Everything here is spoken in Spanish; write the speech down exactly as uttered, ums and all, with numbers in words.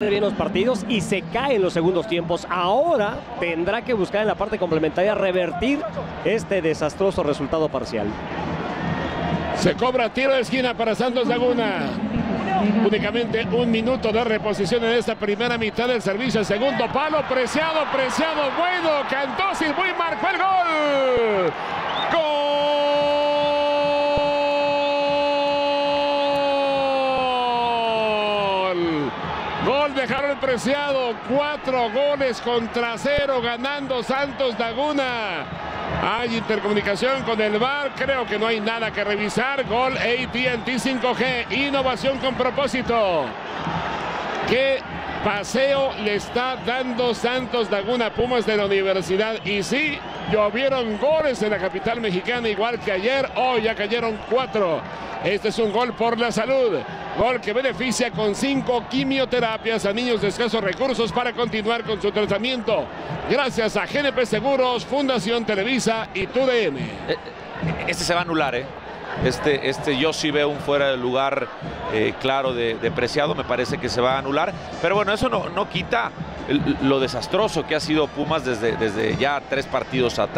Bien los partidos y se caen los segundos tiempos. Ahora tendrá que buscar en la parte complementaria revertir este desastroso resultado parcial. Se cobra tiro de esquina para Santos Laguna. Únicamente un minuto de reposición en esta primera mitad del servicio. El segundo palo, Preciado, Preciado, bueno, cantó, silbó y marcó el gol. Gol de Harold Preciado, cuatro goles contra cero, ganando Santos Laguna. Hay intercomunicación con el V A R, creo que no hay nada que revisar. Gol A T and T cinco G, innovación con propósito. Qué paseo le está dando Santos Laguna, Pumas de la Universidad. Y sí, llovieron goles en la capital mexicana, igual que ayer. Hoy ya cayeron cuatro. Este es un gol por la salud. Gol que beneficia con cinco quimioterapias a niños de escasos recursos para continuar con su tratamiento. Gracias a G N P Seguros, Fundación Televisa y T U D N. Este se va a anular, ¿eh? Este, este yo sí veo un fuera de lugar eh, claro de, de Preciado. Me parece que se va a anular. Pero bueno, eso no, no quita el, lo desastroso que ha sido Pumas desde, desde ya tres partidos atrás.